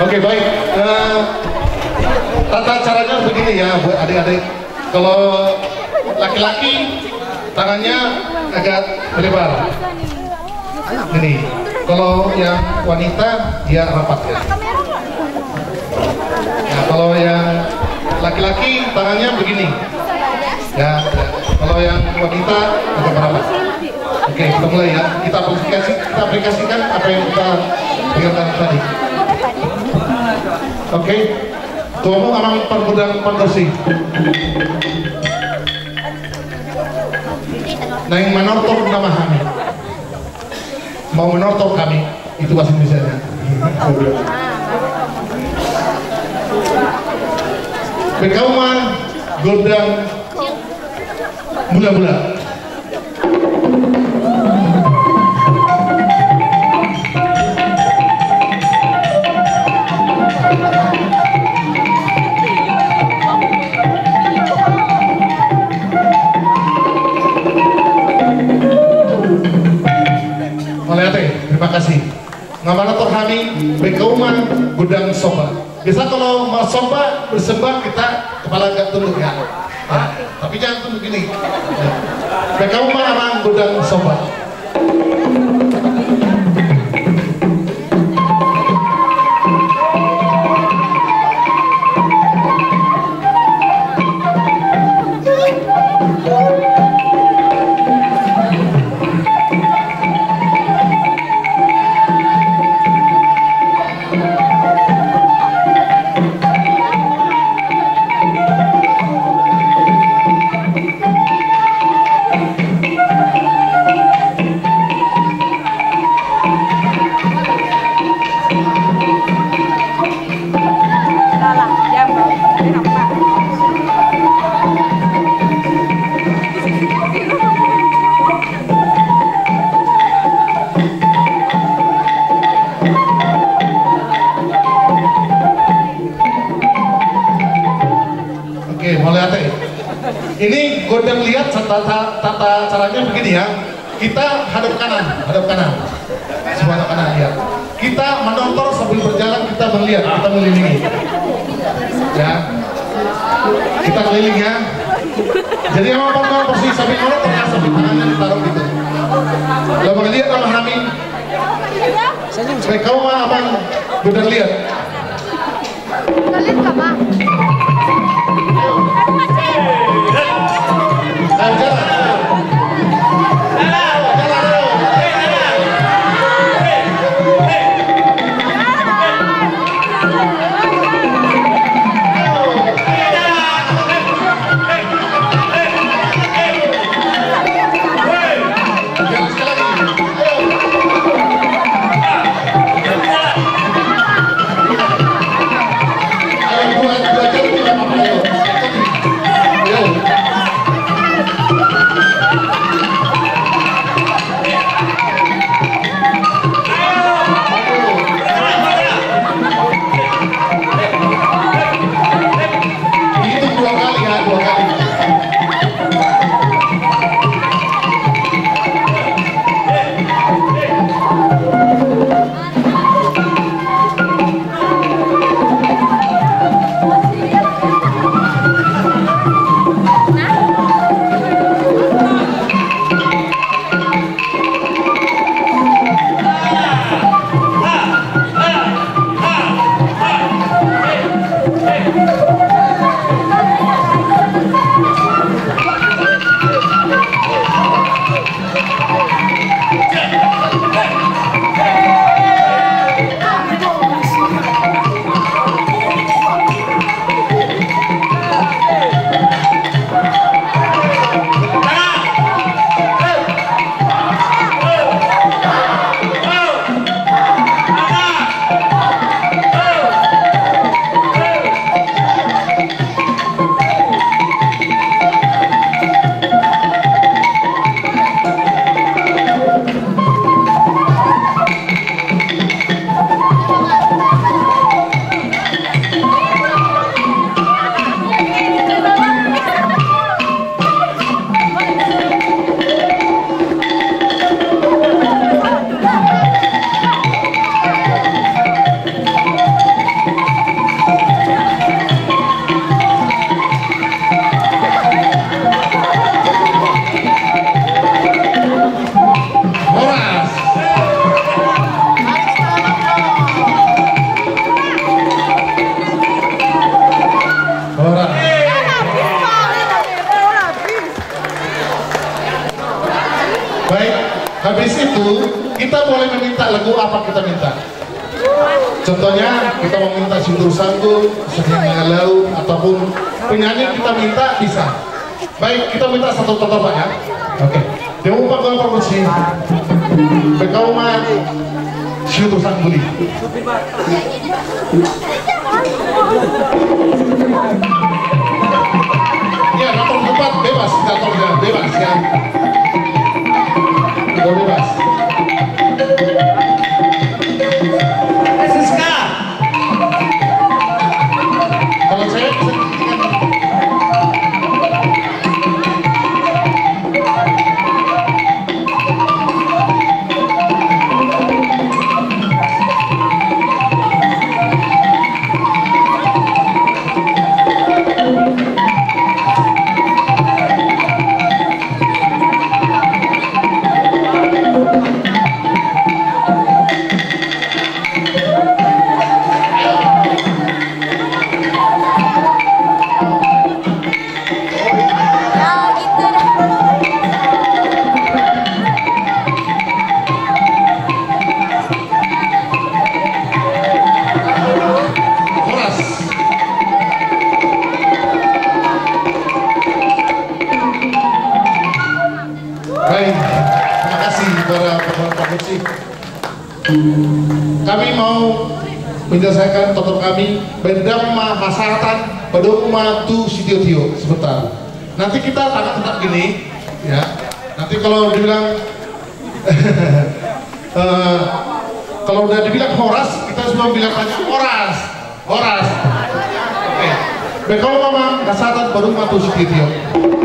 Oke, baik. Tata caranya begini ya buat adik-adik. Kalau laki-laki tangannya agak lebar. Ini. Kalau yang wanita dia rapat ya. Nah, kalau yang laki-laki tangannya begini. Ya, ya. Kalau yang wanita agak rapat. Oke, kita mulai ya. Kita aplikasikan apa yang kita dengarkan tadi. Oke. Tuamu amang perbudak pantosi. Nang manortor namahan. Mau menortor kami, itu bahasa Indonesia-nya. Bekauman godang mula-mula. Terima kasih. Ngamana Torhani, Bekauman, Gudang Soba. Biasa kalau mau soba bersembah kita kepala agak tunduk ya. Nah, tapi jangan tunduk gini. Nah. Bekauman amang Gudang Soba. Ini godang lihat tata caranya begini ya. Kita hadap kanan. Semua kanan lihat. Kita menonton sebelum berjalan kita melihat, kita melilingi. Ya. Kita keliling ya. Jadi emang pernah posisi samping orang terasa di tangannya ditaruh gitu. Kalau melihat sama Hami. Mereka mah abang godang lihat. Godang sama. Buat kita boleh meminta lagu apa kita minta. Contohnya kita mau minta Sintur Santu, Sehingga Laut, ataupun penyanyi kita minta bisa. Baik, kita minta satu contoh Pak ya. Oke. Dia mau pakai promosi. Bekauma Sintur Santu. Ya, datang tempat bebas, datang ya, bebas ya. Kita bebas. Kami mau menyelesaikan tonton kami Berdama Masaratan Bedoma Tu Sitiotio sebentar. Nanti kita tangan tetap gini ya. Nanti kalau dibilang kalau udah dibilang horas, kita semua bilang horas horas. Oke. Bekau mama Masaratan Bedoma Tu Sitiotio.